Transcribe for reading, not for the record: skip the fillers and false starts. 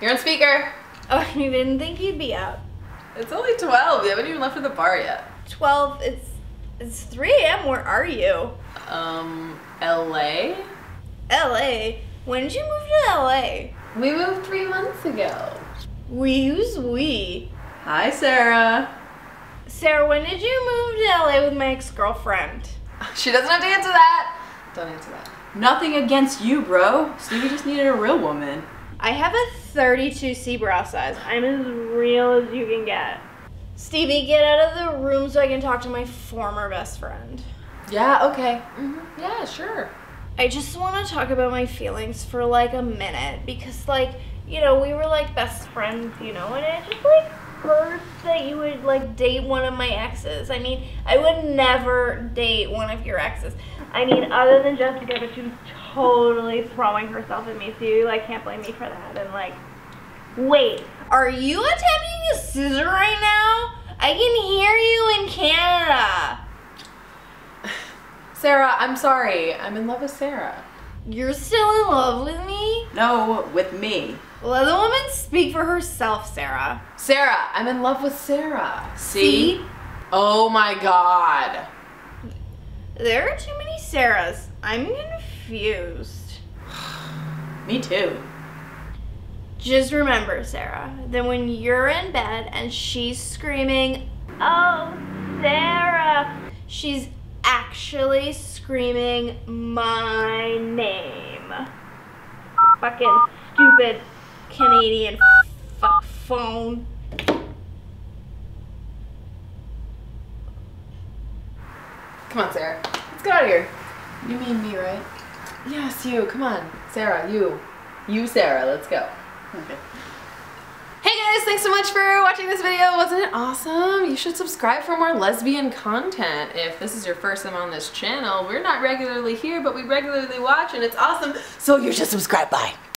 You're on speaker. Oh, I didn't think you'd be up. It's only 12. We haven't even left for the bar yet. 12. It's 3 a.m. Where are you? LA? LA? When did you move to LA? We moved 3 months ago. Who's we? Hi, Sarah. Sarah, when did you move to LA with my ex-girlfriend? She doesn't have to answer that. Don't answer that. Nothing against you, bro. Stevie just needed a real woman. I have a 32 C brow size. I'm as real as you can get. Stevie, get out of the room so I can talk to my former best friend. Yeah, okay. Mm-hmm. Yeah, sure. I just want to talk about my feelings for like a minute because we were like best friends, and I just heard that you would date one of my exes. I mean, I would never date one of your exes. I mean, other than Jessica, but she was totally throwing herself at me, so you can't blame me for that. And wait, are you attempting a scissor right now? I can hear you in Canada. Sarah, I'm sorry. I'm in love with Sarah. You're still in love with me? No, with me. Let the woman speak for herself, Sarah. Sarah, I'm in love with Sarah. See? Oh my God. There are too many Sarahs. I'm confused. Me too. Just remember, Sarah, that when you're in bed and she's screaming, "Oh, Sarah," she's actually screaming my name. Fucking stupid Canadian fuck phone. Come on, Sarah. Let's get out of here. You mean me, right? Yes, you. Come on. Sarah, you. You, Sarah. Let's go. Okay. Hey guys, thanks so much for watching this video. Wasn't it awesome? You should subscribe for more lesbian content. If this is your first time on this channel, we're not regularly here, but we regularly watch and it's awesome. So you should subscribe. Bye.